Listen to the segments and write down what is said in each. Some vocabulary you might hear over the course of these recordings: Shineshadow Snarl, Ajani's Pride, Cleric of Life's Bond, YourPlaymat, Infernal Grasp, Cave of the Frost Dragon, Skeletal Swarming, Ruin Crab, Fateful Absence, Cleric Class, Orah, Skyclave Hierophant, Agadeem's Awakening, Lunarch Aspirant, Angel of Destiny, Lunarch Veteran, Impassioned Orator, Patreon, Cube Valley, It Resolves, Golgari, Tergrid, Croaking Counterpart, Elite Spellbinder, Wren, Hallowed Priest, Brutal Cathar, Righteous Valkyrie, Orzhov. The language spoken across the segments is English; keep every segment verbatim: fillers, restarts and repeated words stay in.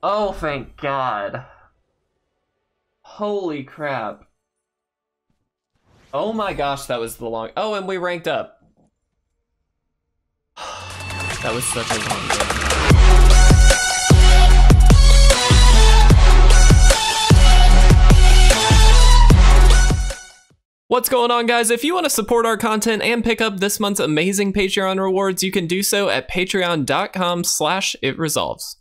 Oh, thank God. Holy crap. Oh my gosh, that was the long... Oh, and we ranked up. That was such a long game. What's going on, guys? If you want to support our content and pick up this month's amazing Patreon rewards, you can do so at patreon dot com slash it resolves.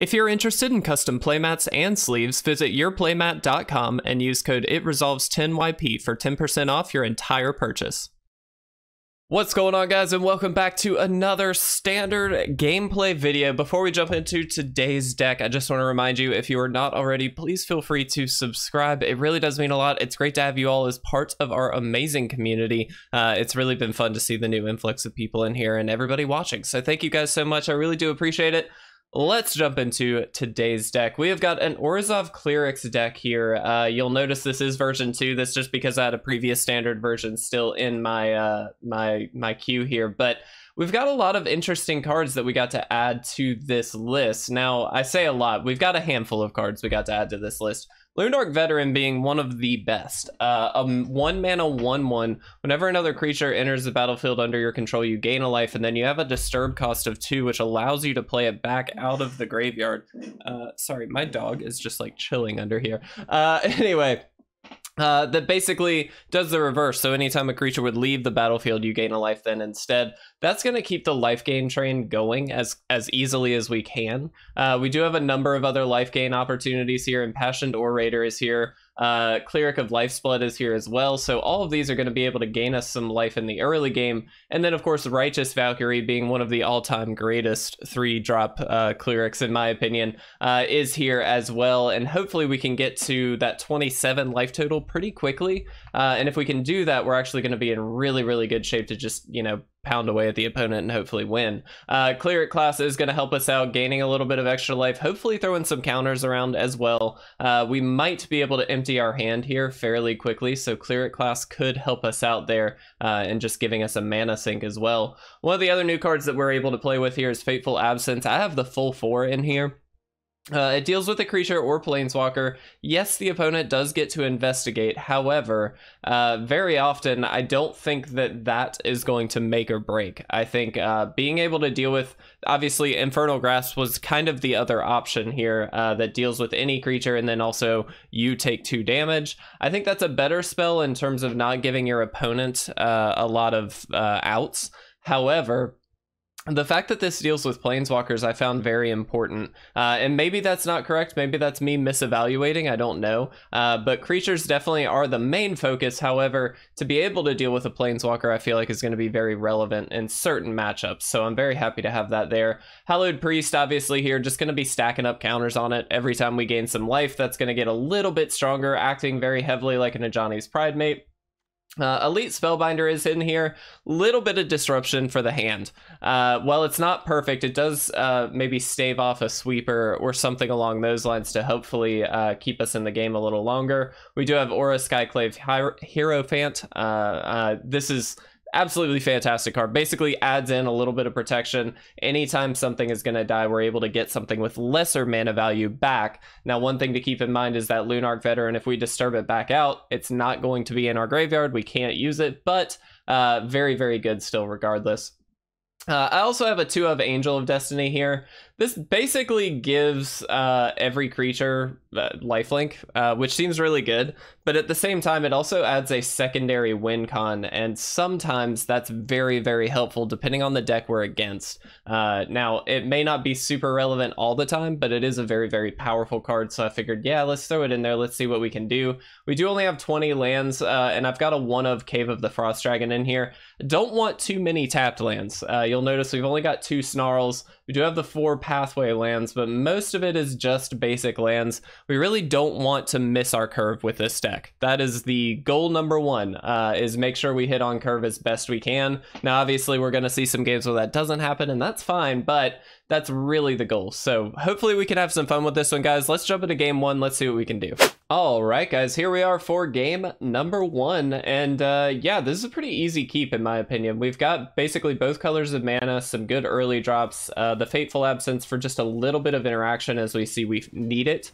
If you're interested in custom playmats and sleeves, visit your playmat dot com and use code it resolves ten Y P for ten percent off your entire purchase. What's going on, guys, and welcome back to another standard gameplay video. Before we jump into today's deck, I just want to remind you, if you are not already, please feel free to subscribe. It really does mean a lot. It's great to have you all as part of our amazing community. Uh, it's really been fun to see the new influx of people in here and everybody watching. So thank you guys so much. I really do appreciate it. Let's jump into today's deck. We have got an Orzhov Clerics deck here. Uh, you'll notice this is version two. That's just because I had a previous standard version still in my uh, my my queue here. But we've got a lot of interesting cards that we got to add to this list. Now, I say a lot. We've got a handful of cards we got to add to this list. Lunarch Veteran being one of the best. Uh, a one mana one one. Whenever another creature enters the battlefield under your control, you gain a life, and then you have a disturb cost of two, which allows you to play it back out of the graveyard. Uh, sorry, my dog is just like chilling under here. Uh, anyway. Uh, that basically does the reverse. So anytime a creature would leave the battlefield, you gain a life then instead. That's going to keep the life gain train going as as easily as we can. Uh, we do have a number of other life gain opportunities here. Impassioned Orator is here. Uh, Cleric of Life's Bond is here as well. So all of these are going to be able to gain us some life in the early game. And then, of course, Righteous Valkyrie, being one of the all-time greatest three-drop uh, clerics, in my opinion, uh, is here as well. And hopefully we can get to that twenty-seven life total pretty quickly. Uh, and if we can do that, we're actually going to be in really, really good shape to just, you know, pound away at the opponent and hopefully win. Uh, Cleric Class is going to help us out, gaining a little bit of extra life, hopefully throwing some counters around as well. Uh, we might be able to empty our hand here fairly quickly, so Cleric Class could help us out there uh, and just giving us a mana sink as well. One of the other new cards that we're able to play with here is Fateful Absence. I have the full four in here. Uh, it deals with a creature or planeswalker. Yes, the opponent does get to investigate. However, uh, very often, I don't think that that is going to make or break. I think uh, being able to deal with, obviously, Infernal Grasp was kind of the other option here uh, that deals with any creature, and then also you take two damage. I think that's a better spell in terms of not giving your opponent uh, a lot of uh, outs. However, the fact that this deals with planeswalkers I found very important, uh, and maybe that's not correct, maybe that's me misevaluating, I don't know, uh, but creatures definitely are the main focus. However, to be able to deal with a planeswalker I feel like is going to be very relevant in certain matchups, so I'm very happy to have that there. Hallowed Priest, obviously here, just going to be stacking up counters on it. Every time we gain some life, that's going to get a little bit stronger, acting very heavily like an Ajani's Pride Mate. Uh, Elite Spellbinder is in here. Little bit of disruption for the hand. Uh, while it's not perfect, it does uh, maybe stave off a sweeper or something along those lines to hopefully uh, keep us in the game a little longer. We do have Orah, Skyclave Hierophant. Uh, uh, this is absolutely fantastic card. Basically adds in a little bit of protection. Anytime something is going to die, we're able to get something with lesser mana value back. Now, one thing to keep in mind is that Lunarch Veteran, if we disturb it back out, it's not going to be in our graveyard. We can't use it, but uh, very, very good still regardless. Uh, I also have a two of Angel of Destiny here. This basically gives uh, every creature uh, lifelink, uh, which seems really good, but at the same time, it also adds a secondary win con, and sometimes that's very, very helpful depending on the deck we're against. Uh, now, it may not be super relevant all the time, but it is a very, very powerful card, so I figured, yeah, let's throw it in there, let's see what we can do. We do only have twenty lands, uh, and I've got a one of Cave of the Frost Dragon in here. Don't want too many tapped lands. Uh, you'll notice we've only got two Snarls. We do have the four pathway lands, but most of it is just basic lands. We really don't want to miss our curve with this deck. That is the goal number one, uh, is make sure we hit on curve as best we can. Now, obviously, we're going to see some games where that doesn't happen, and that's fine, but that's really the goal. So hopefully we can have some fun with this one, guys. Let's jump into game one. Let's see what we can do. All right, guys, here we are for game number one. And uh, yeah, this is a pretty easy keep in my opinion. We've got basically both colors of mana, some good early drops, uh, the Fateful Absence for just a little bit of interaction as we see we need it.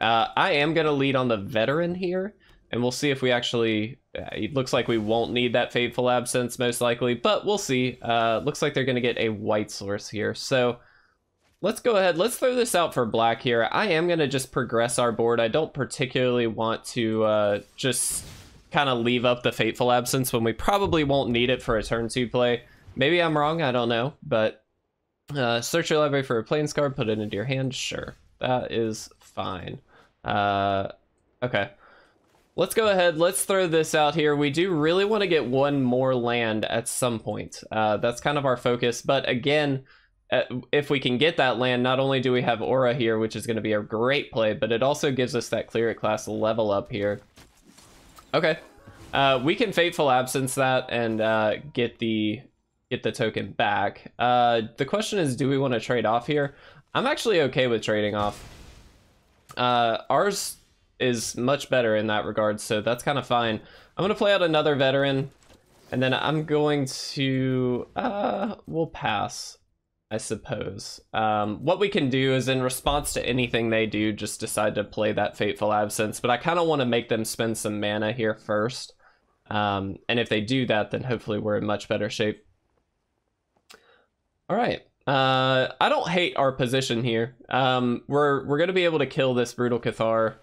Uh, I am gonna lead on the veteran here, and we'll see if we actually, it looks like we won't need that Fateful Absence most likely, but we'll see. Uh, looks like they're gonna get a white source here. So let's go ahead, let's throw this out for black here. I am gonna just progress our board. I don't particularly want to uh, just kind of leave up the Fateful Absence when we probably won't need it for a turn two play. Maybe I'm wrong, I don't know, but uh, search your library for a plains card, put it into your hand, sure. That is fine. Uh, okay. Let's go ahead, let's throw this out here. We do really want to get one more land at some point. Uh, that's kind of our focus, but again, if we can get that land, not only do we have Orah here, which is going to be a great play, but it also gives us that Cleric Class level up here. Okay, uh, we can Fateful Absence that and uh, get the get the token back. Uh, the question is, do we want to trade off here? I'm actually okay with trading off. Uh, ours is much better in that regard, so that's kind of fine. I'm going to play out another veteran, and then I'm going to... Uh, we'll pass, I suppose. Um, what we can do is, in response to anything they do, just decide to play that Fateful Absence, but I kind of want to make them spend some mana here first. Um, and if they do that, then hopefully we're in much better shape. All right. Uh, I don't hate our position here. Um, we're we're going to be able to kill this Brutal Cathar.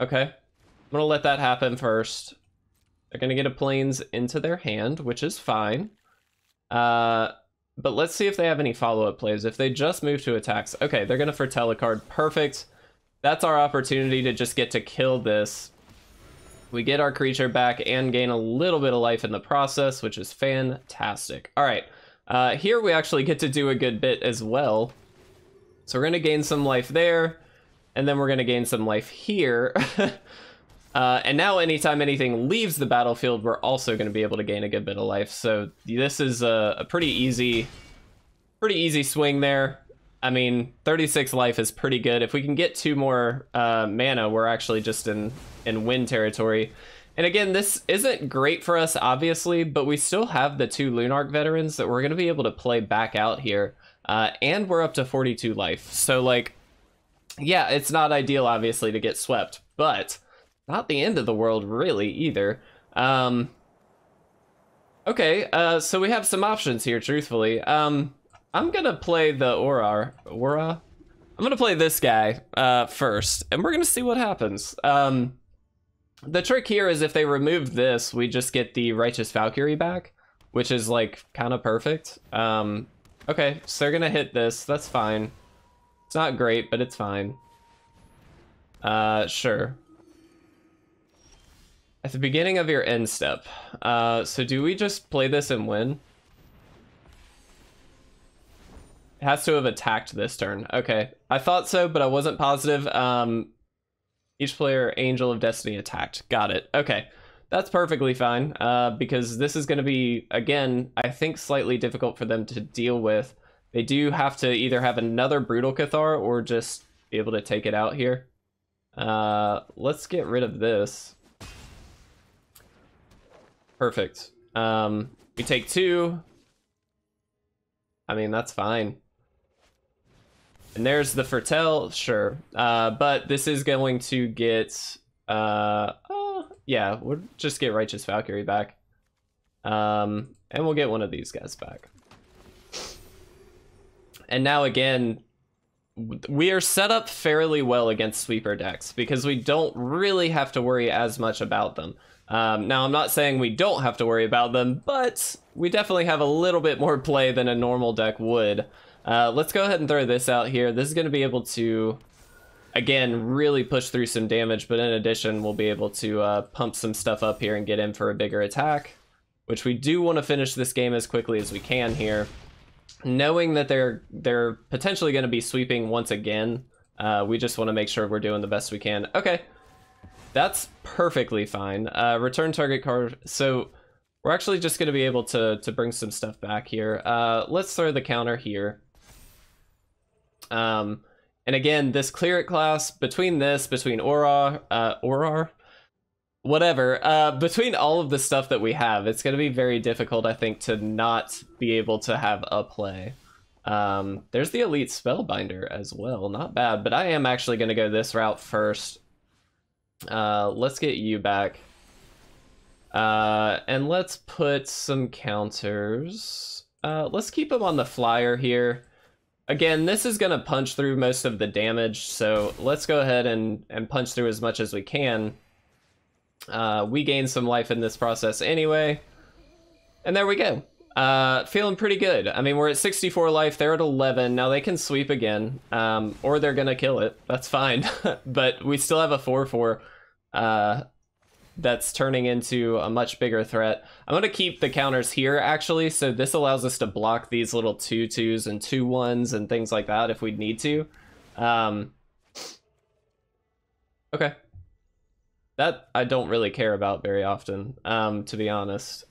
Okay. I'm going to let that happen first. They're going to get a Plains into their hand, which is fine. Uh... But let's see if they have any follow-up plays. If they just move to attacks, okay, they're gonna foretell a card. Perfect. That's our opportunity to just get to kill this. We get our creature back and gain a little bit of life in the process, which is fantastic. All right, uh, here we actually get to do a good bit as well. So we're gonna gain some life there, and then we're gonna gain some life here. Uh, and now anytime anything leaves the battlefield, we're also going to be able to gain a good bit of life. So this is a, a pretty easy, pretty easy swing there. I mean, thirty-six life is pretty good. If we can get two more uh, mana, we're actually just in, in win territory. And again, this isn't great for us, obviously, but we still have the two Lunarch Veterans that we're going to be able to play back out here. Uh, and we're up to forty-two life. So, like, yeah, it's not ideal, obviously, to get swept, but... not the end of the world, really, either. Um, okay, uh, so we have some options here, truthfully. Um, I'm going to play the Orah. Orah? I'm going to play this guy uh, first, and we're going to see what happens. Um, the trick here is if they remove this, we just get the Righteous Valkyrie back, which is, like, kind of perfect. Um, okay, so they're going to hit this. That's fine. It's not great, but it's fine. Uh, sure. At the beginning of your end step. Uh, so do we just play this and win? It has to have attacked this turn. Okay, I thought so, but I wasn't positive. Um, each player, Angel of Destiny attacked. Got it. Okay, that's perfectly fine uh, because this is going to be, again, I think slightly difficult for them to deal with. They do have to either have another Brutal Cathar or just be able to take it out here. Uh, let's get rid of this. Perfect. Um, we take two. I mean, that's fine. And there's the foretell, sure. Uh, but this is going to get... Uh, uh, yeah, we'll just get Righteous Valkyrie back. Um, and we'll get one of these guys back. And now again, we are set up fairly well against sweeper decks because we don't really have to worry as much about them. Um, now, I'm not saying we don't have to worry about them, but we definitely have a little bit more play than a normal deck would. Uh, let's go ahead and throw this out here. This is going to be able to, again, really push through some damage, but in addition, we'll be able to uh, pump some stuff up here and get in for a bigger attack, which we do want to finish this game as quickly as we can here, knowing that they're, they're potentially going to be sweeping once again. Uh, we just want to make sure we're doing the best we can. Okay. That's perfectly fine. Uh, return target card. So We're actually just going to be able to, to bring some stuff back here. Uh, let's throw the counter here. Um, and again, this Cleric class, between this, between Orah, uh, Orah, whatever, uh, between all of the stuff that we have, it's going to be very difficult, I think, to not be able to have a play. Um, there's the Elite Spellbinder as well. Not bad, but I am actually going to go this route first. Uh, let's get you back. Uh, and let's put some counters. Uh, let's keep them on the flyer here. Again, this is going to punch through most of the damage, so let's go ahead and, and punch through as much as we can. Uh, we gain some life in this process anyway. And there we go. Uh, feeling pretty good. I mean, we're at sixty-four life, they're at eleven. Now they can sweep again, um, or they're going to kill it. That's fine. But we still have a four four. Uh... that's turning into a much bigger threat. I'm going to keep the counters here, actually, so this allows us to block these little two twos and two ones and things like that if we need to. Um, okay. That I don't really care about very often, um, to be honest.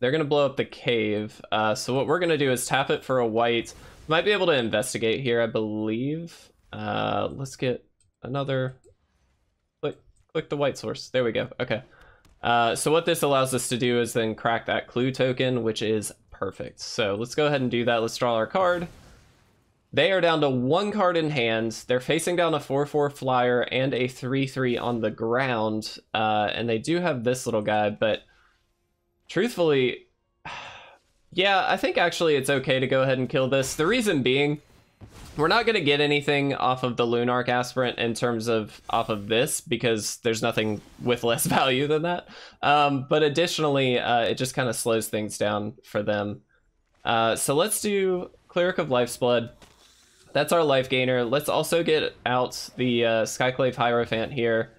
They're going to blow up the cave, uh, so what we're going to do is tap it for a white. Might be able to investigate here, I believe. Uh, let's get another... Click the white source. There we go. Okay. Uh, so what this allows us to do is then crack that clue token, which is perfect. So let's go ahead and do that. Let's draw our card. They are down to one card in hand. They're facing down a four four flyer and a three three on the ground. Uh, and they do have this little guy, but truthfully, yeah, I think actually it's okay to go ahead and kill this. The reason being, we're not going to get anything off of the Lunarch Aspirant in terms of off of this, because there's nothing with less value than that. Um, but additionally, uh, it just kind of slows things down for them. Uh, so let's do Cleric of Life's Bond. That's our life gainer. Let's also get out the uh, Skyclave Hierophant here.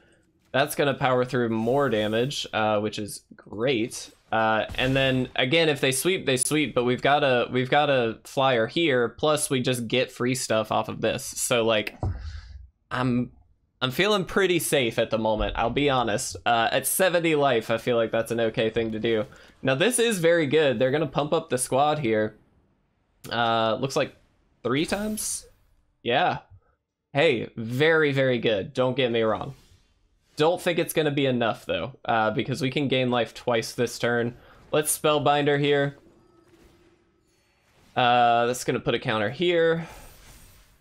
That's going to power through more damage, uh, which is great. Uh, and then again, if they sweep, they sweep. But we've got a we've got a flyer here. Plus, we just get free stuff off of this. So like, I'm I'm feeling pretty safe at the moment. I'll be honest. Uh, at seventy life, I feel like that's an okay thing to do. Now this is very good. They're gonna pump up the squad here. Uh, looks like three times. Yeah. Hey, very very good. Don't get me wrong. Don't think it's going to be enough, though, uh, because we can gain life twice this turn. Let's Spellbinder here. Uh, that's going to put a counter here.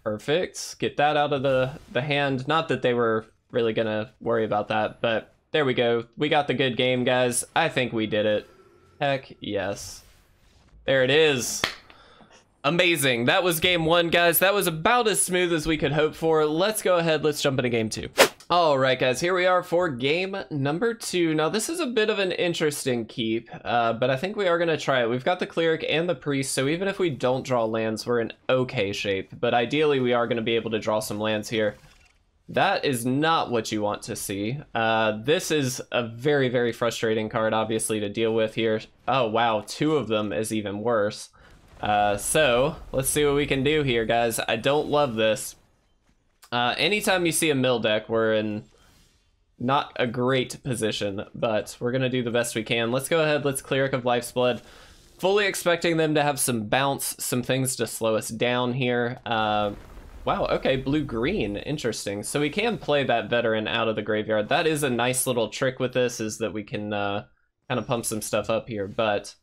Perfect. Get that out of the, the hand. Not that they were really going to worry about that, but there we go. We got the good game, guys. I think we did it. Heck yes. There it is. Amazing. That was game one, guys. That was about as smooth as we could hope for. Let's go ahead. Let's jump into game two. All right, guys, here we are for game number two. Now, this is a bit of an interesting keep, uh, but I think we are going to try it. We've got the Cleric and the Priest, so even if we don't draw lands, we're in okay shape. But ideally, we are going to be able to draw some lands here. That is not what you want to see. Uh, this is a very, very frustrating card, obviously, to deal with here. Oh, wow, two of them is even worse. Uh, so, let's see what we can do here, guys. I don't love this. Uh, anytime you see a mill deck, we're in not a great position, but we're going to do the best we can. Let's go ahead. Let's Cleric of Life's Blood. Fully expecting them to have some bounce, some things to slow us down here. Uh, wow, okay, blue-green. Interesting. So we can play that veteran out of the graveyard. That is a nice little trick with this, is that we can uh, kind of pump some stuff up here, but...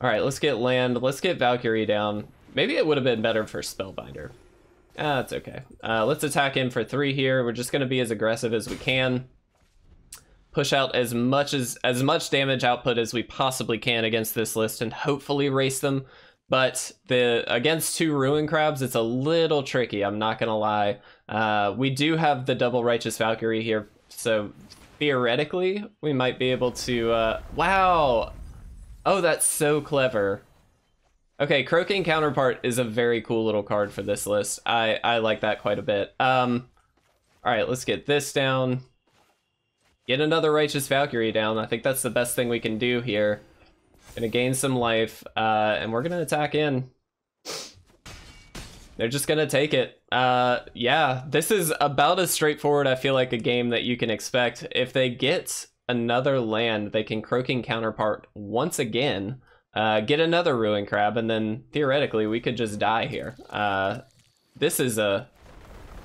all right, let's get land. Let's get Valkyrie down. Maybe it would have been better for Spellbinder. Ah, that's okay. Uh, let's attack in for three here. We're just going to be as aggressive as we can. Push out as much as as much damage output as we possibly can against this list and hopefully race them. But the against two Ruin Crabs, it's a little tricky, I'm not going to lie. Uh, we do have the double Righteous Valkyrie here, so theoretically, we might be able to... Uh, wow! Oh, that's so clever. Okay, Croaking Counterpart is a very cool little card for this list. I, I like that quite a bit. Um, all right, let's get this down. Get another Righteous Valkyrie down. I think that's the best thing we can do here. Gonna gain some life, uh, and we're gonna attack in. They're just gonna take it. Uh, yeah, this is about as straightforward, I feel like, a game that you can expect. If they get another land, they can Croaking Counterpart once again, uh, get another Ruin Crab, and then theoretically we could just die here. Uh, this is a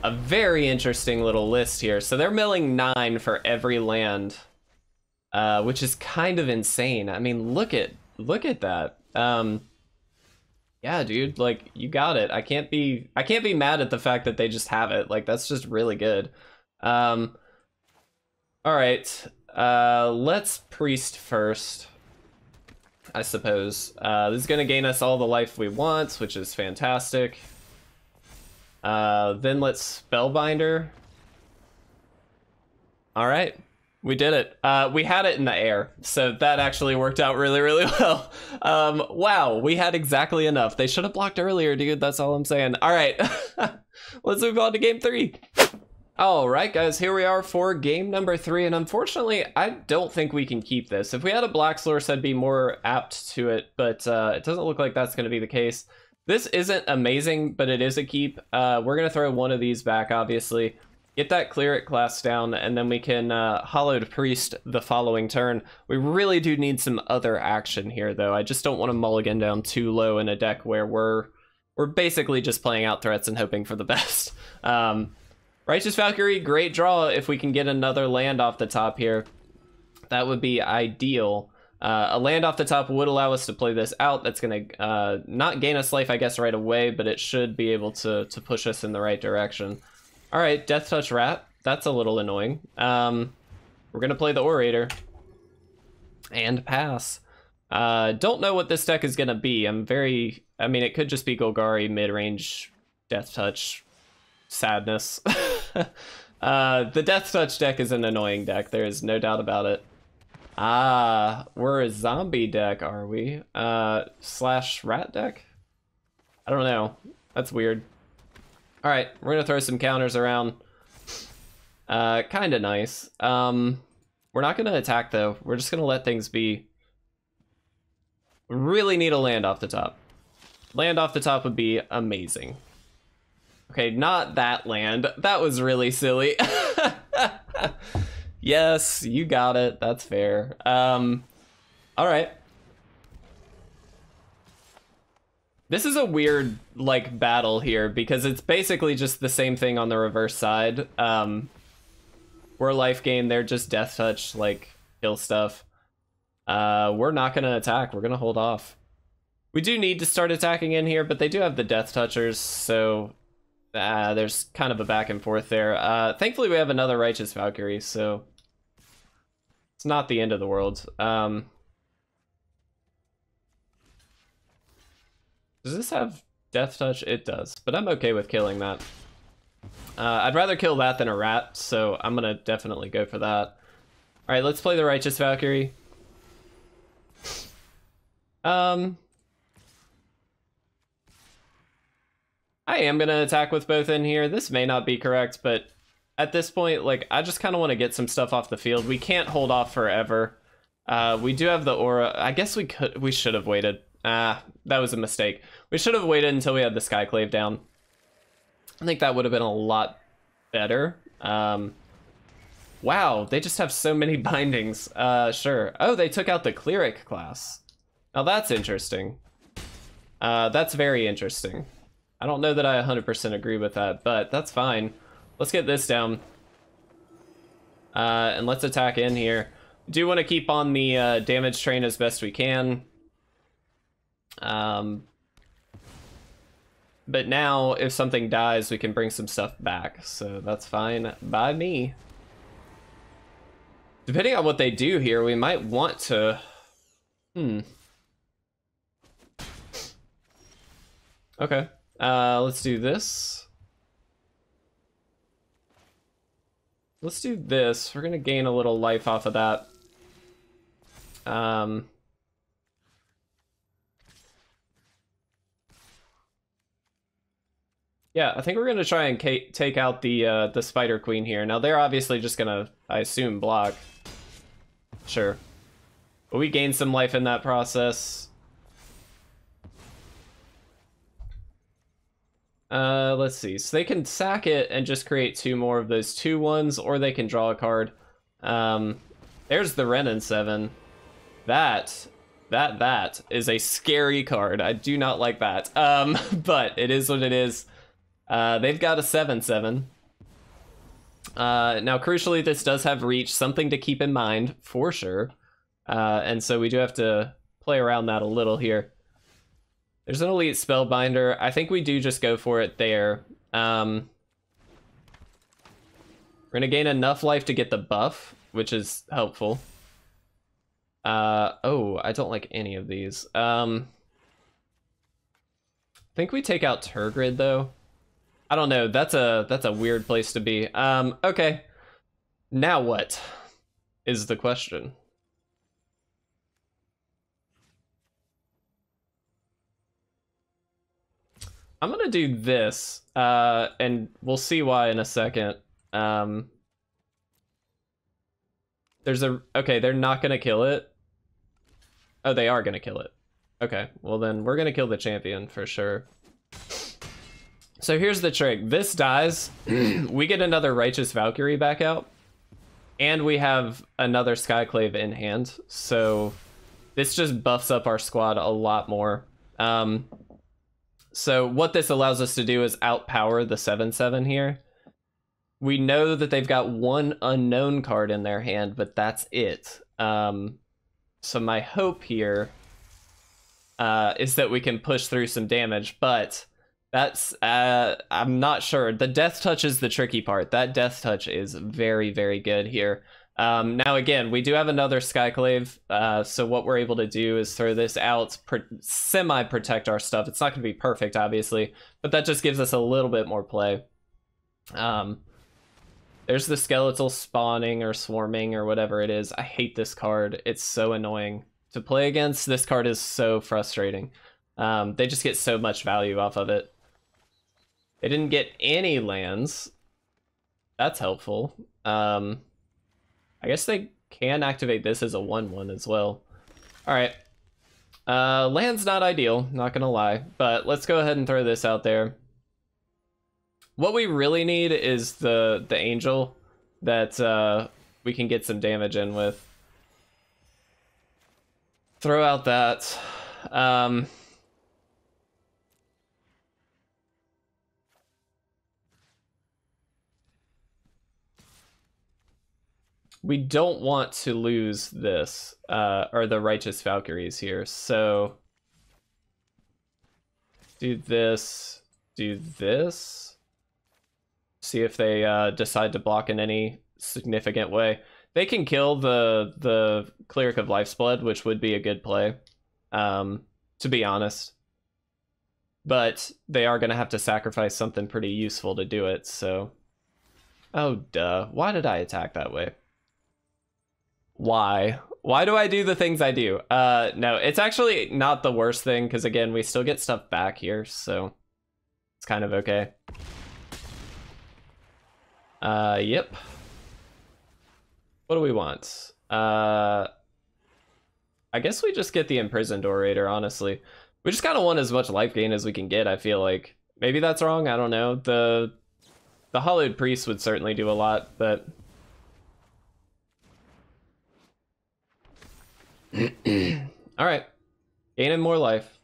a very interesting little list here. So they're milling nine for every land, uh, which is kind of insane. I mean, look at look at that. Um, yeah, dude, like you got it. I can't be I can't be mad at the fact that they just have it. Like that's just really good. Um, all right. Uh, let's priest first, I suppose. Uh, this is going to gain us all the life we want, which is fantastic. Uh, then let's Spellbinder. All right, we did it. Uh, we had it in the air, so that actually worked out really, really well. Um, wow, we had exactly enough. They should have blocked earlier, dude. That's all I'm saying. All right, let's move on to game three. All right, guys, here we are for game number three, and unfortunately, I don't think we can keep this. If we had a Black Source, I'd be more apt to it, but uh, it doesn't look like that's going to be the case. This isn't amazing, but it is a keep. Uh, we're going to throw one of these back, obviously. Get that Cleric Class down, and then we can uh, Hallowed Priest the following turn. We really do need some other action here, though. I just don't want to mulligan down too low in a deck where we're, we're basically just playing out threats and hoping for the best. Um... Righteous Valkyrie, great draw. If we can get another land off the top here, that would be ideal. Uh, a land off the top would allow us to play this out. That's going to uh, not gain us life, I guess, right away, but it should be able to, to push us in the right direction. All right, Death Touch Rat. That's a little annoying. Um, we're going to play the Orator and pass. Uh, don't know what this deck is going to be. I'm very... I mean, it could just be Golgari, mid-range, Death Touch, sadness. uh, the Death Touch deck is an annoying deck. There is no doubt about it. Ah, we're a zombie deck, are we? Uh, slash rat deck? I don't know. That's weird. All right, we're going to throw some counters around. Uh, kind of nice. Um, we're not going to attack, though. We're just going to let things be. Really need a land off the top. Land off the top would be amazing. Okay, not that land. That was really silly. Yes, you got it. That's fair. Um, all right. This is a weird, like, battle here because it's basically just the same thing on the reverse side. Um, we're life gain. They're just Death Touch, like, kill stuff. Uh, we're not going to attack. We're going to hold off. We do need to start attacking in here, but they do have the Death Touchers, so... Uh, there's kind of a back and forth there. Uh, thankfully, we have another Righteous Valkyrie, so it's not the end of the world. Um, does this have Death Touch? It does, but I'm okay with killing that. Uh, I'd rather kill that than a rat, so I'm going to definitely go for that. All right, let's play the Righteous Valkyrie. Um... I am going to attack with both in here. This may not be correct, but at this point, like, I just kind of want to get some stuff off the field. We can't hold off forever. Uh, we do have the Orah. I guess we could, we should have waited. Ah, that was a mistake. We should have waited until we had the Skyclave down. I think that would have been a lot better. Um, wow, they just have so many bindings. Uh, sure. Oh, they took out the Cleric class. Now that's interesting. Uh, that's very interesting. I don't know that I one hundred percent agree with that, but that's fine. Let's get this down. Uh, and let's attack in here. Do want to keep on the uh, damage train as best we can. Um, but now, if something dies, we can bring some stuff back. So that's fine by me. Depending on what they do here, we might want to... Hmm. Okay. Uh, let's do this. Let's do this. We're going to gain a little life off of that. Um, yeah, I think we're going to try and take out the, uh, the Spider Queen here. Now, they're obviously just going to, I assume, block. Sure. But we gained some life in that process. Uh, let's see. So they can sack it and just create two more of those two ones, or they can draw a card. Um, There's the Wren in seven. That, that, that is a scary card. I do not like that. Um, but it is what it is. Uh, they've got a seven seven. Uh, now, crucially, this does have reach, something to keep in mind for sure. Uh, and so we do have to play around that a little here. There's an Elite Spellbinder. I think we do just go for it there. Um, we're going to gain enough life to get the buff, which is helpful. Uh, oh, I don't like any of these. Um, I think we take out Tergrid, though. I don't know. That's a that's a weird place to be. Um, okay. Now what is the question? I'm gonna do this, uh, and we'll see why in a second. Um, there's a okay. They're not gonna kill it. Oh, they are gonna kill it. Okay. Well, then we're gonna kill the champion for sure. So here's the trick. This dies, we get another Righteous Valkyrie back out, and we have another Skyclave in hand. So this just buffs up our squad a lot more. Um, so what this allows us to do is outpower the seven seven here. We know that they've got one unknown card in their hand, but that's it. Um, so my hope here uh, is that we can push through some damage, but... That's, uh, I'm not sure. The death touch is the tricky part. That death touch is very, very good here. Um, now, again, we do have another Skyclave. Uh, so what we're able to do is throw this out, semi-protect our stuff. It's not going to be perfect, obviously, but that just gives us a little bit more play. Um, there's the Skeletal Spawning or Swarming or whatever it is. I hate this card. It's so annoying to play against. This card is so frustrating. Um, they just get so much value off of it. They didn't get any lands. That's helpful. Um, I guess they can activate this as a one one as well. All right. Uh, land's not ideal, not gonna lie, but let's go ahead and throw this out there. What we really need is the, the angel that uh, we can get some damage in with. Throw out that. Um, We don't want to lose this, uh, or the Righteous Valkyries here, so do this, do this, see if they uh, decide to block in any significant way. They can kill the, the Cleric of Life's Bond, which would be a good play, um, to be honest, but they are going to have to sacrifice something pretty useful to do it, so... Oh, duh. Why did I attack that way? Why? Why do I do the things I do? Uh, no, it's actually not the worst thing, because again, we still get stuff back here, so it's kind of okay. Uh, yep. What do we want? Uh, I guess we just get the Impassioned Orator, honestly. We just kind of want as much life gain as we can get, I feel like. Maybe that's wrong, I don't know. The, the Hallowed Priest would certainly do a lot, but... All right, gaining more life.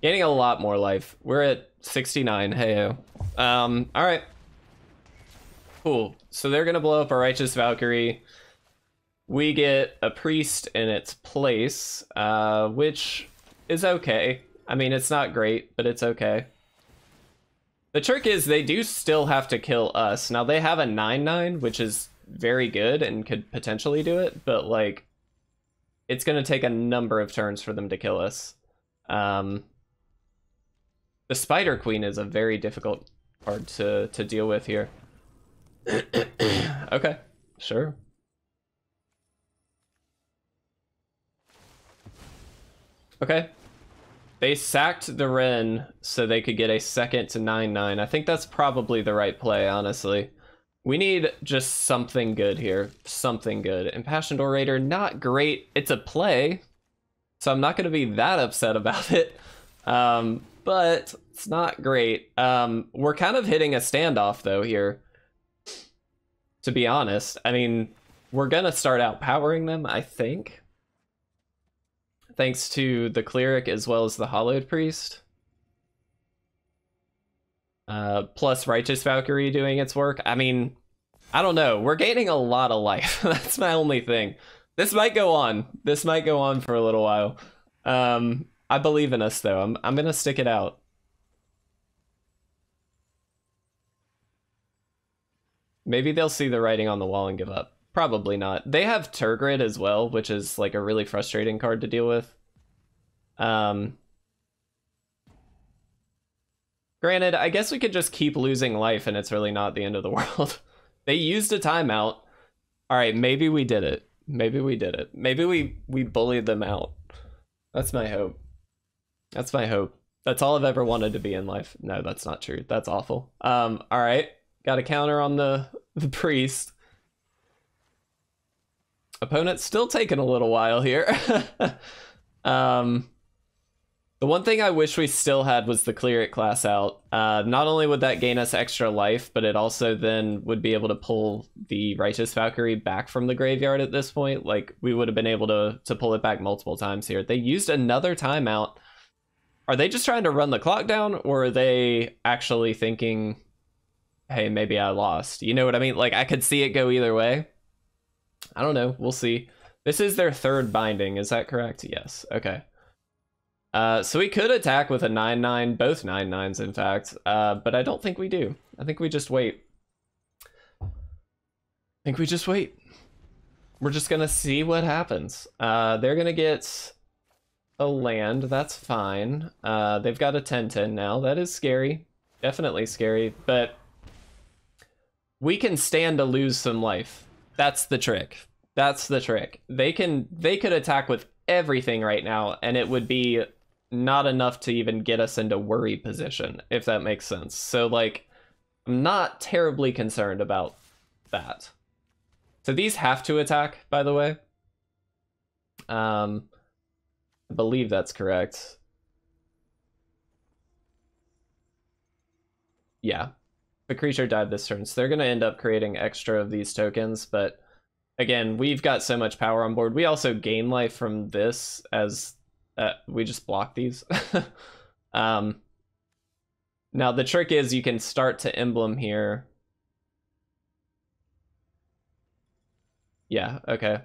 Gaining a lot more life. We're at sixty-nine. Hey-o. Um, all right. Cool. So they're going to blow up a Righteous Valkyrie. We get a priest in its place, uh, which is okay. I mean, it's not great, but it's okay. The trick is they do still have to kill us. Now, they have a nine nine, which is very good and could potentially do it, but like... It's going to take a number of turns for them to kill us. Um, the Spider Queen is a very difficult card to, to deal with here. Okay, sure. Okay. They sacked the Wren so they could get a second to nine nine. I think that's probably the right play, honestly. We need just something good here. Something good. Impassioned Orator, not great. It's a play, so I'm not going to be that upset about it. Um, but it's not great. Um, we're kind of hitting a standoff, though, here. To be honest, I mean, We're gonna start out powering them, I think. Thanks to the Cleric as well as the Hallowed Priest. Uh, plus Righteous Valkyrie doing its work. I mean, I don't know. We're gaining a lot of life. That's my only thing. This might go on. This might go on for a little while. Um, I believe in us, though. I'm, I'm gonna stick it out. Maybe they'll see the writing on the wall and give up. Probably not. They have Tergrid as well, which is like a really frustrating card to deal with. Um, granted, I guess we could just keep losing life and it's really not the end of the world. They used a timeout. All right, maybe we did it. Maybe we did it. Maybe we, we bullied them out. That's my hope. That's my hope. That's all I've ever wanted to be in life. No, that's not true. That's awful. Um, all right. Got a counter on the, the priest. Opponent's still taking a little while here. um, the one thing I wish we still had was the Cleric class out. Uh, not only would that gain us extra life, but it also then would be able to pull the Righteous Valkyrie back from the graveyard at this point. Like, we would have been able to, to pull it back multiple times here. They used another timeout. Are they just trying to run the clock down, or are they actually thinking, hey, maybe I lost? You know what I mean? Like, I could see it go either way. I don't know. We'll see. This is their third binding. Is that correct? Yes. Okay. Uh, so we could attack with a nine nine, both nine nines, in fact. Uh, but I don't think we do. I think we just wait. I think we just wait. We're just going to see what happens. Uh, they're going to get a land. That's fine. Uh, they've got a ten ten now. That is scary. Definitely scary. But we can stand to lose some life. That's the trick. That's the trick. They can they could attack with everything right now, and it would be not enough to even get us into worry position, if that makes sense. So, like, I'm not terribly concerned about that. So these have to attack, by the way. Um, I believe that's correct. Yeah. The creature died this turn, so they're going to end up creating extra of these tokens, but again, we've got so much power on board. We also gain life from this as uh, we just block these. um, now, the trick is you can start to emblem here. Yeah, okay.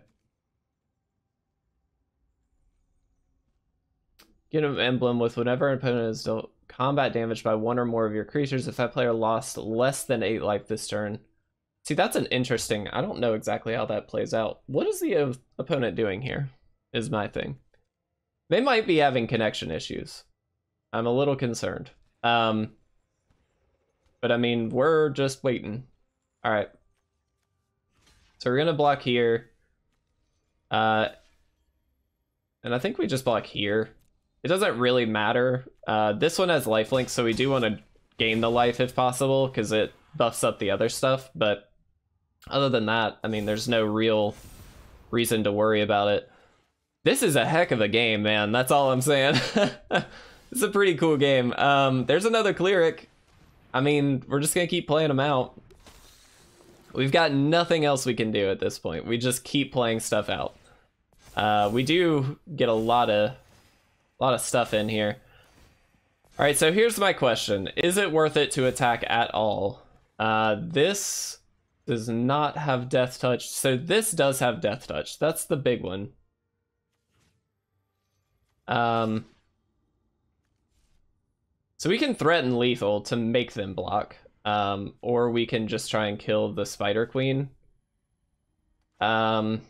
Get an emblem with whatever an opponent is dealt combat damage by one or more of your creatures if that player lost less than eight life this turn. See, that's an interesting... I don't know exactly how that plays out. What is the uh, opponent doing here is my thing. They might be having connection issues. I'm a little concerned. Um, but, I mean, we're just waiting. All right. So we're going to block here. Uh, and I think we just block here. It doesn't really matter. Uh, this one has lifelink, so we do want to gain the life if possible, because it buffs up the other stuff. But other than that, I mean, there's no real reason to worry about it. This is a heck of a game, man. That's all I'm saying. It's a pretty cool game. Um, there's another Cleric. I mean, we're just going to keep playing them out. We've got nothing else we can do at this point. We just keep playing stuff out. Uh, we do get a lot of... A lot of stuff in here. All right, so here's my question. Is it worth it to attack at all? Uh, this does not have Death Touch. So this does have Death Touch. That's the big one. Um, so we can threaten lethal to make them block. Um, or we can just try and kill the Spider Queen. Um...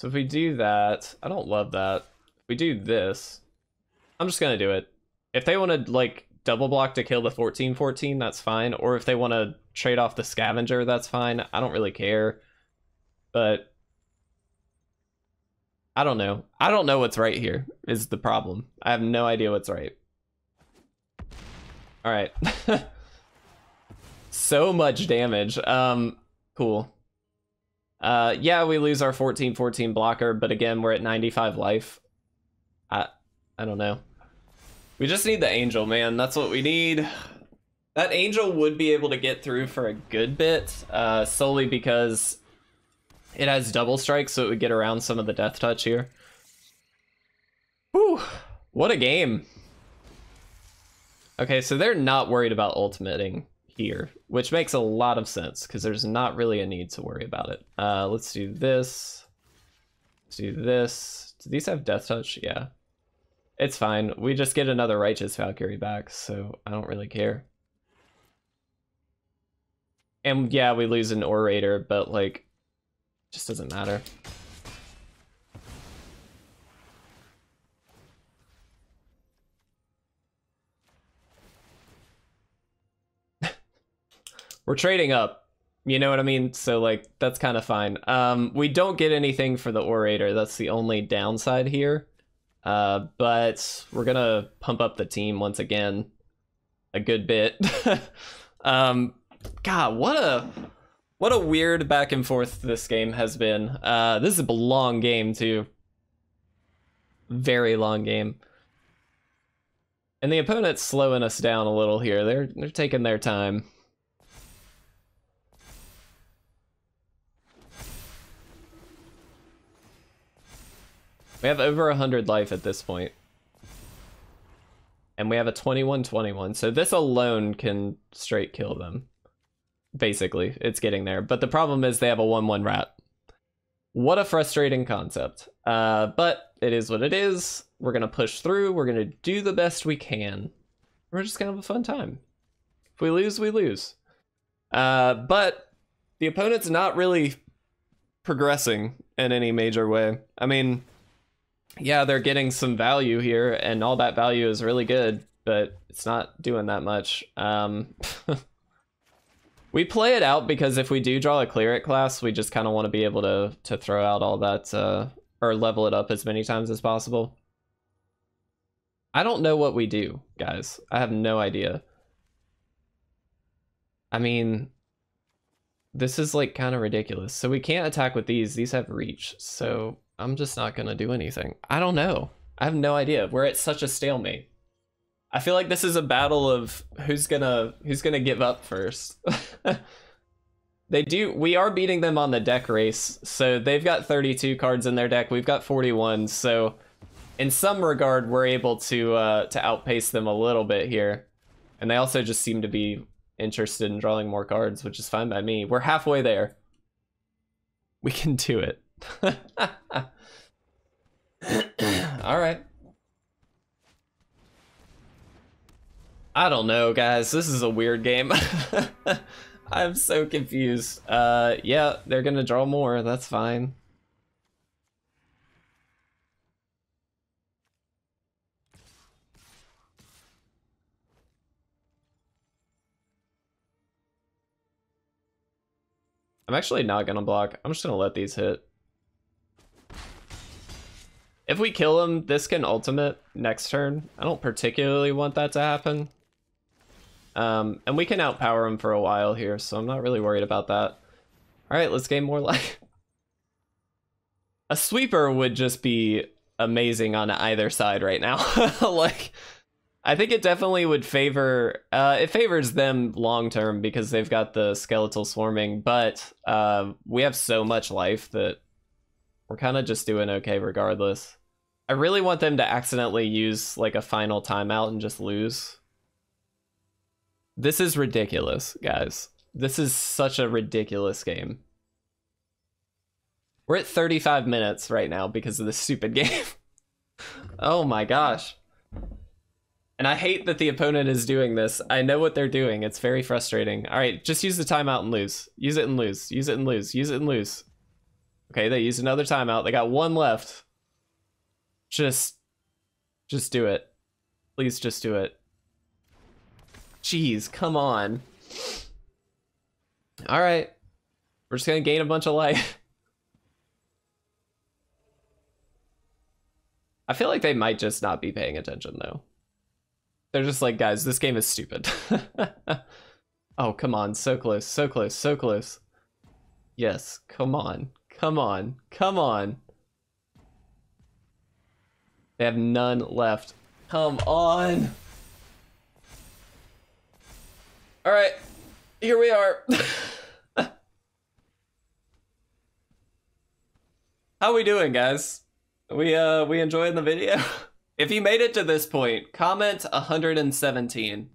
So if we do that, I don't love that. If we do this, I'm just going to do it. If they want to, like, double block to kill the fourteen fourteen, that's fine. Or if they want to trade off the scavenger, that's fine. I don't really care. But I don't know. I don't know what's right here is the problem. I have no idea what's right. All right. So much damage. Um, cool. Uh, yeah, we lose our fourteen fourteen blocker, but again, we're at ninety-five life. I, I don't know. We just need the angel, man. That's what we need. That angel would be able to get through for a good bit, uh, solely because it has double strike, so it would get around some of the death touch here. Whew, what a game. Okay, so they're not worried about ultimating here, which makes a lot of sense because there's not really a need to worry about it. Uh, let's do this. Let's do this. Do these have death touch? Yeah. It's fine. We just get another Righteous Valkyrie back, so I don't really care. And yeah, we lose an Orator, but like, just doesn't matter. We're trading up, you know what I mean? So like, that's kind of fine. Um, we don't get anything for the Orator. That's the only downside here. Uh, but we're gonna pump up the team once again, a good bit. um, God, what a what a weird back and forth this game has been. Uh, this is a long game too. Very long game. And the opponent's slowing us down a little here. They're they're taking their time. We have over one hundred life at this point. And we have a twenty-one twenty-one, so this alone can straight kill them. Basically, it's getting there. But the problem is they have a one one rat. What a frustrating concept. Uh, but it is what it is. We're going to push through. We're going to do the best we can. We're just going to have a fun time. If we lose, we lose. Uh, but the opponent's not really progressing in any major way. I mean... yeah, they're getting some value here, and all that value is really good, but it's not doing that much. Um, we play it out because if we do draw a Cleric class, we just kind of want to be able to to throw out all that, uh, or level it up as many times as possible. I don't know what we do, guys. I have no idea. I mean, this is like kind of ridiculous. So we can't attack with these. These have reach, so... I'm just not going to do anything. I don't know. I have no idea. We're at such a stalemate. I feel like this is a battle of who's going to who's going to give up first. They do. We are beating them on the deck race. So they've got thirty-two cards in their deck. We've got forty-one. So in some regard, we're able to uh, to outpace them a little bit here. And they also just seem to be interested in drawing more cards, which is fine by me. We're halfway there. We can do it. All right. I don't know, guys. This is a weird game. I'm so confused. Uh, yeah, they're gonna draw more. That's fine. I'm actually not gonna block. I'm just gonna let these hit. If we kill him, this can ultimate next turn. I don't particularly want that to happen. Um, and we can outpower him for a while here, so I'm not really worried about that. All right, let's gain more life. A sweeper would just be amazing on either side right now. Like, I think it definitely would favor... Uh, it favors them long-term because they've got the Skeletal Swarming, but uh, we have so much life that we're kind of just doing okay regardless. I really want them to accidentally use like a final timeout and just lose. This is ridiculous, guys. This is such a ridiculous game. We're at thirty-five minutes right now because of this stupid game. Oh my gosh. And I hate that the opponent is doing this. I know what they're doing. It's very frustrating. All right, just use the timeout and lose. Use it and lose. Use it and lose. Use it and lose. Okay, they used another timeout. They got one left. Just... Just do it. Please just do it. Jeez, come on. Alright. We're just gonna gain a bunch of life. I feel like they might just not be paying attention, though. They're just like, guys, this game is stupid. Oh, come on. So close, so close, so close. Yes, come on. Come on, come on. They have none left. Come on. All right, here we are. How we doing, guys? We uh we enjoying the video? If you made it to this point, comment one hundred seventeen.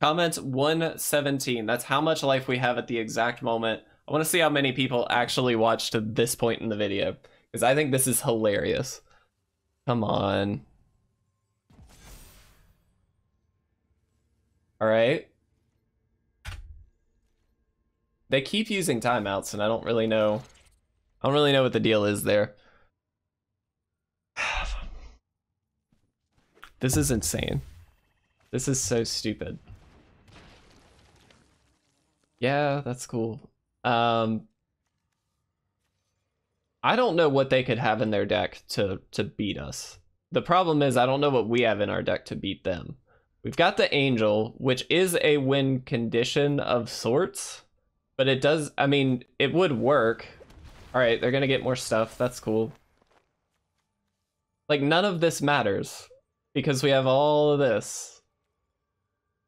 Comment one seventeen. That's how much life we have at the exact moment. I want to see how many people actually watched to this point in the video, because I think this is hilarious. Come on. All right. They keep using timeouts, and I don't really know. I don't really know what the deal is there. This is insane. This is so stupid. Yeah, that's cool. Um, I don't know what they could have in their deck to, to beat us. The problem is I don't know what we have in our deck to beat them. We've got the Angel, which is a win condition of sorts, but it does, I mean, it would work. All right, they're gonna get more stuff. That's cool. Like, none of this matters because we have all of this.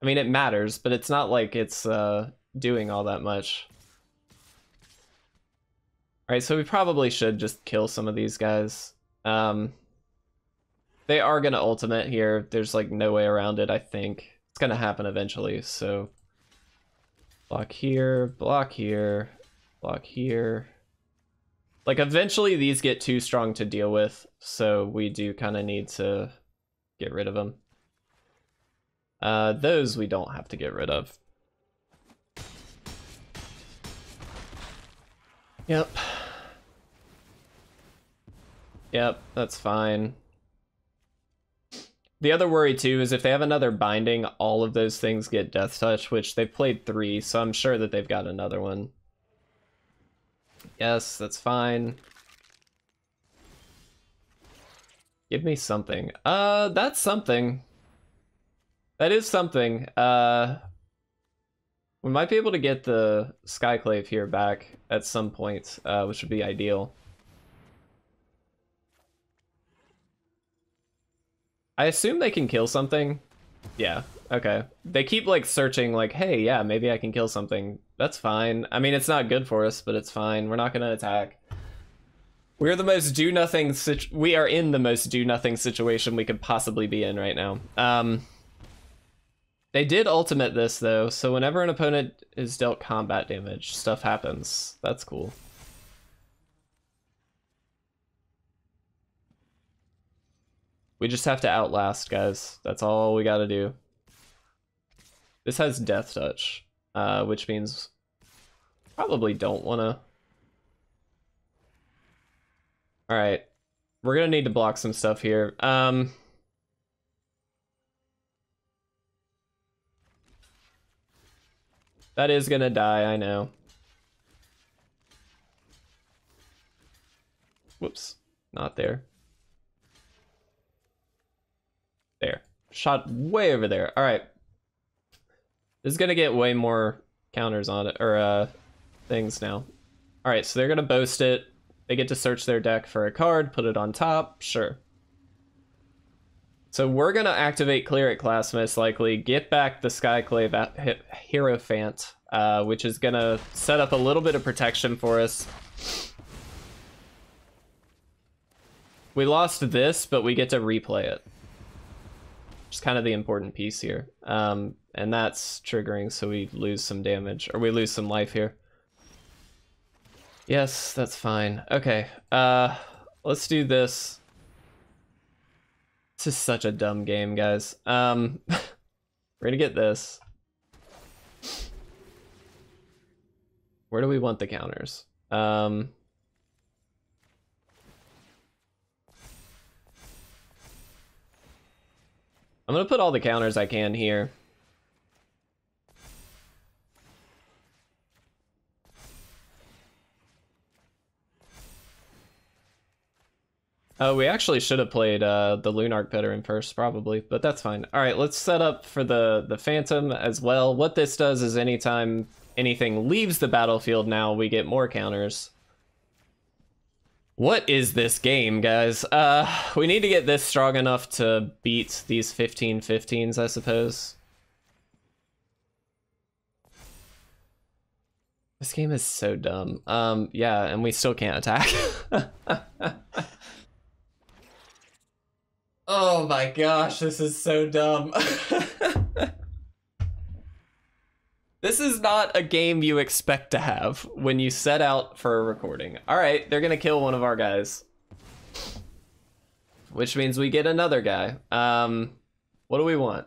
I mean, it matters, but it's not like it's uh, doing all that much. All right, so we probably should just kill some of these guys. Um, they are gonna ultimate here. There's like no way around it, I think. It's gonna happen eventually, so. Block here, block here, block here. Like, eventually these get too strong to deal with, so we do kind of need to get rid of them. Uh, those we don't have to get rid of. Yep. Yep, that's fine. The other worry, too, is if they have another binding, all of those things get Death Touch, which they've played three, so I'm sure that they've got another one. Yes, that's fine. Give me something. Uh, that's something. That is something. Uh, we might be able to get the Skyclave here back at some point, uh, which would be ideal. I assume they can kill something. Yeah, okay. They keep like searching like, hey, yeah, maybe I can kill something. That's fine. I mean, it's not good for us, but it's fine. We're not going to attack. We're the most do nothing. Situ we are in the most do nothing situation we could possibly be in right now. Um, they did ultimate this, though. So whenever an opponent is dealt combat damage, stuff happens. That's cool. We just have to outlast, guys. That's all we got to do. This has Death Touch. Uh, which means probably don't want to. All right, we're going to need to block some stuff here. Um, that is going to die, I know. Whoops, not there. There, shot way over there. All right. This is going to get way more counters on it, or uh, things now. All right, so they're going to boast it. They get to search their deck for a card, put it on top, sure. So we're going to activate Cleric Class, most likely, get back the Skyclave Hierophant, uh, which is going to set up a little bit of protection for us. We lost this, but we get to replay it. Which is kind of the important piece here. Um, and that's triggering, so we lose some damage, or we lose some life here. Yes, that's fine. Okay, uh, let's do this. This is such a dumb game, guys. Um, we're gonna get this. Where do we want the counters? Um, I'm gonna put all the counters I can here. Oh, we actually should have played uh, the Lunarch Veteran first, probably, but that's fine. All right, let's set up for the, the Phantom as well. What this does is anytime anything leaves the battlefield now, we get more counters. What is this game, guys? Uh, we need to get this strong enough to beat these fifteen fifteens, I suppose. This game is so dumb. Um, yeah, and we still can't attack. Oh my gosh, this is so dumb. This is not a game you expect to have when you set out for a recording. All right, they're gonna kill one of our guys, which means we get another guy. Um, what do we want?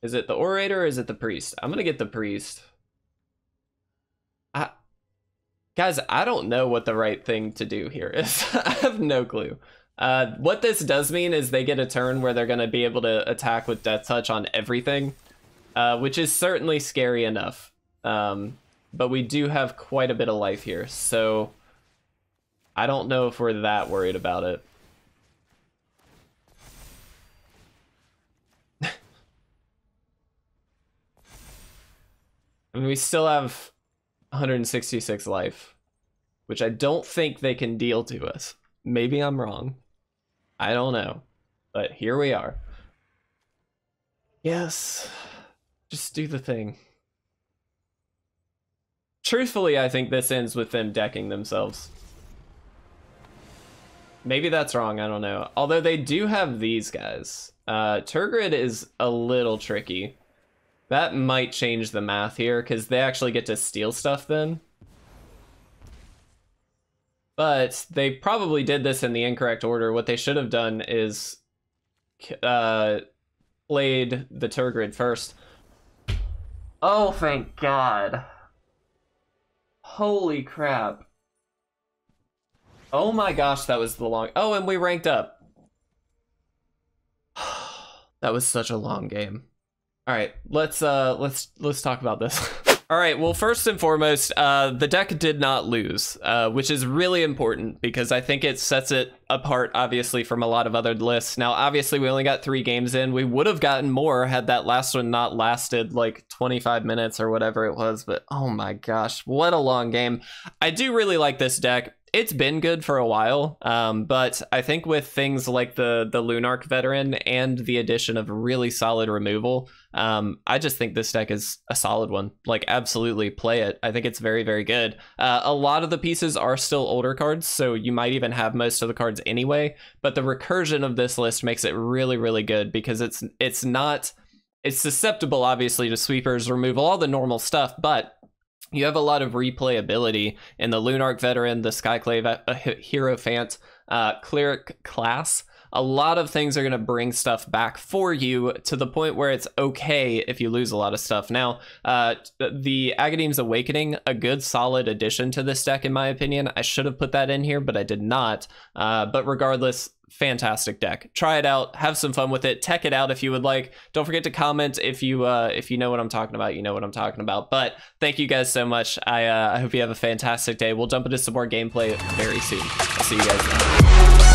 Is it the orator or is it the priest? I'm gonna get the priest. I, guys, I don't know what the right thing to do here is. I have no clue. Uh, what this does mean is they get a turn where they're gonna be able to attack with Death Touch on everything. Uh, which is certainly scary enough, um, but we do have quite a bit of life here, so I don't know if we're that worried about it. I mean, we still have one hundred sixty-six life, which I don't think they can deal to us. Maybe I'm wrong. I don't know, but here we are. Yes. Just do the thing. Truthfully, I think this ends with them decking themselves. Maybe that's wrong, I don't know. Although they do have these guys. Uh, Tergrid is a little tricky. That might change the math here, because they actually get to steal stuff then. But they probably did this in the incorrect order. What they should have done is uh, played the Tergrid first. Oh, thank God. Holy crap. Oh my gosh, that was the long... Oh, and we ranked up. That was such a long game. All right, let's uh, let's let's talk about this. All right, well, first and foremost, uh, the deck did not lose, uh, which is really important because I think it sets it apart, obviously, from a lot of other lists. Now, obviously, we only got three games in. We would have gotten more had that last one not lasted like twenty-five minutes or whatever it was. But oh my gosh, what a long game. I do really like this deck. It's been good for a while, um, but I think with things like the, the Lunarch Veteran and the addition of really solid removal, Um, I just think this deck is a solid one. Like, absolutely play it. I think it's very, very good. Uh, a lot of the pieces are still older cards, so you might even have most of the cards anyway, but the recursion of this list makes it really, really good because it's it's not... It's susceptible, obviously, to sweepers, removal, all the normal stuff, but you have a lot of replayability in the Lunarch Veteran, the Skyclave Hierophant, uh, Cleric Class. A lot of things are going to bring stuff back for you to the point where it's okay if you lose a lot of stuff. Now, uh, the Agadeem's Awakening, a good solid addition to this deck, in my opinion. I should have put that in here, but I did not. Uh, but regardless, fantastic deck. Try it out. Have some fun with it. Tech it out if you would like. Don't forget to comment if you uh, if you know what I'm talking about. You know what I'm talking about. But thank you guys so much. I, uh, I hope you have a fantastic day. We'll jump into some more gameplay very soon. I'll see you guys next time.